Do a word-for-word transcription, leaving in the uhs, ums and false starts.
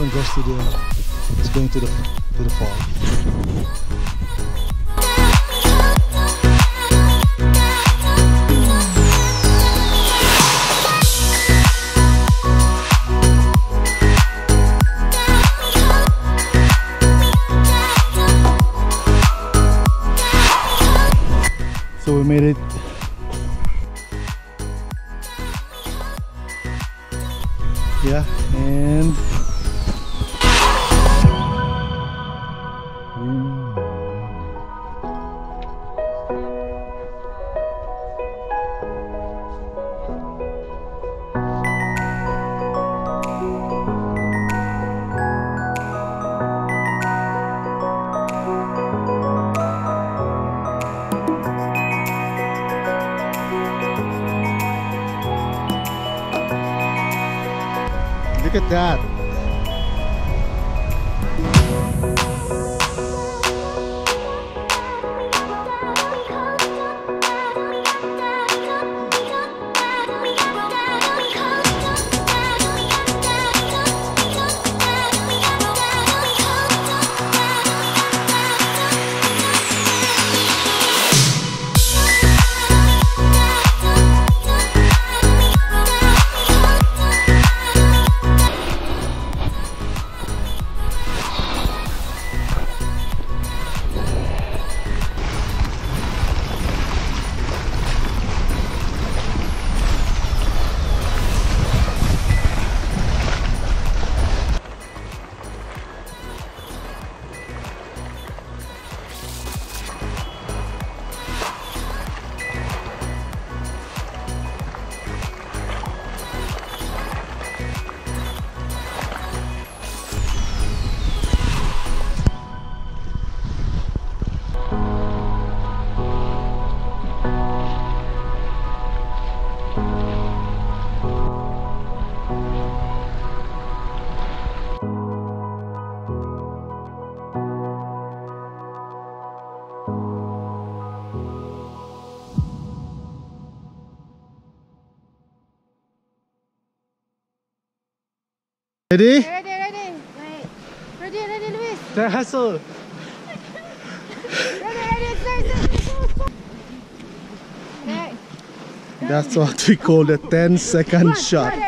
everyone goes to the is going to the to the park. So we made it. Yeah, and look at that. Ready? Ready, ready. Wait. Ready, ready, Luis. The hustle. Ready, ready, start, That's what we call the ten second shot.